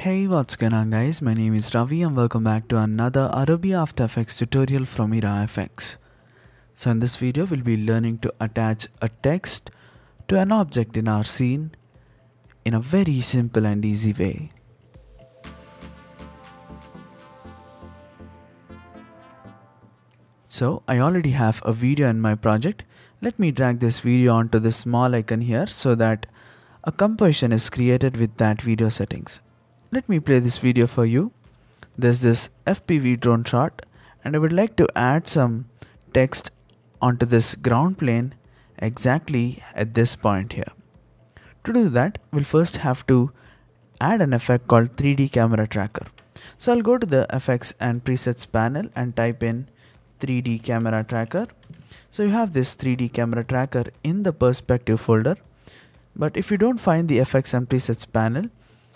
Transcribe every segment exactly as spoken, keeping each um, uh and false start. Hey, what's going on guys, my name is Ravi and welcome back to another Adobe After Effects tutorial from IraFX. So in this video, we'll be learning to attach a text to an object in our scene in a very simple and easy way. So I already have a video in my project. Let me drag this video onto this small icon here so that a composition is created with that video settings. Let me play this video for you. There's this F P V drone shot and I would like to add some text onto this ground plane exactly at this point here. To do that, we'll first have to add an effect called three D camera tracker. So I'll go to the effects and presets panel and type in three D camera tracker. So you have this three D camera tracker in the perspective folder. But if you don't find the effects and presets panel,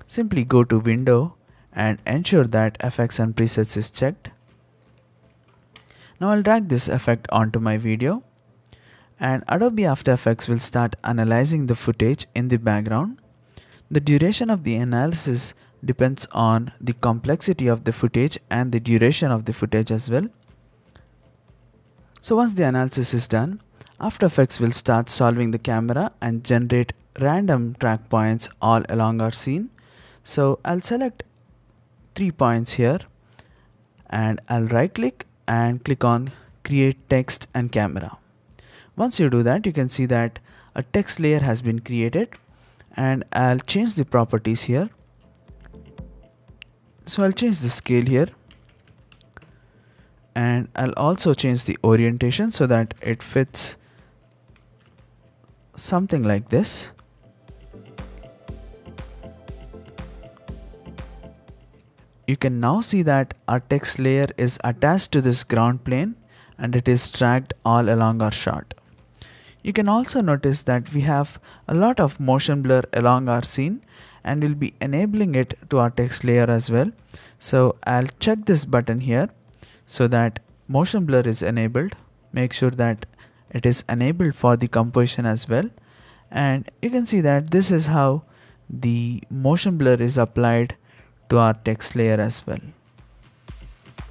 simply go to Window and ensure that Effects and Presets is checked. Now I'll drag this effect onto my video and Adobe After Effects will start analyzing the footage in the background. The duration of the analysis depends on the complexity of the footage and the duration of the footage as well. So once the analysis is done, After Effects will start solving the camera and generate random track points all along our scene. So I'll select three points here and I'll right click and click on create text and camera. Once you do that, you can see that a text layer has been created and I'll change the properties here. So I'll change the scale here and I'll also change the orientation so that it fits something like this. You can now see that our text layer is attached to this ground plane and it is tracked all along our shot. You can also notice that we have a lot of motion blur along our scene and we'll be enabling it to our text layer as well. So I'll check this button here so that motion blur is enabled. Make sure that it is enabled for the composition as well. And you can see that this is how the motion blur is applied to our text layer as well. You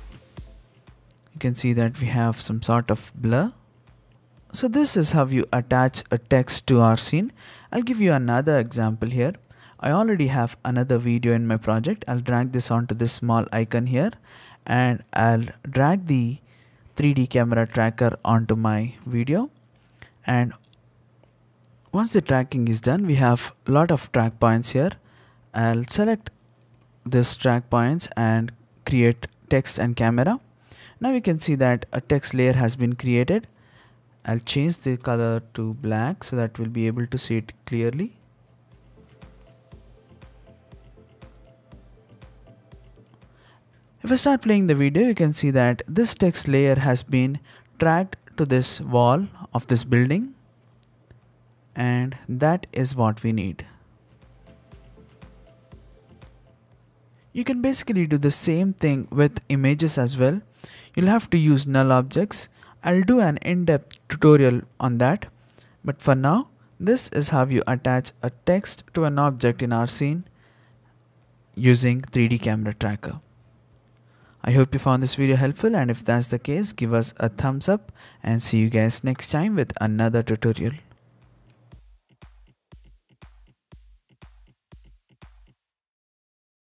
can see that we have some sort of blur. So this is how you attach a text to our scene. I'll give you another example here. I already have another video in my project. I'll drag this onto this small icon here and I'll drag the three D camera tracker onto my video, and once the tracking is done, we have a lot of track points here. I'll select this track points and create text and camera. Now you can see that a text layer has been created. I'll change the color to black so that we'll be able to see it clearly. If I start playing the video, you can see that this text layer has been tracked to this wall of this building, and that is what we need. You can basically do the same thing with images as well. You'll have to use null objects. I'll do an in-depth tutorial on that, but for now, this is how you attach a text to an object in our scene using three D camera tracker. I hope you found this video helpful, and if that's the case, give us a thumbs up and see you guys next time with another tutorial.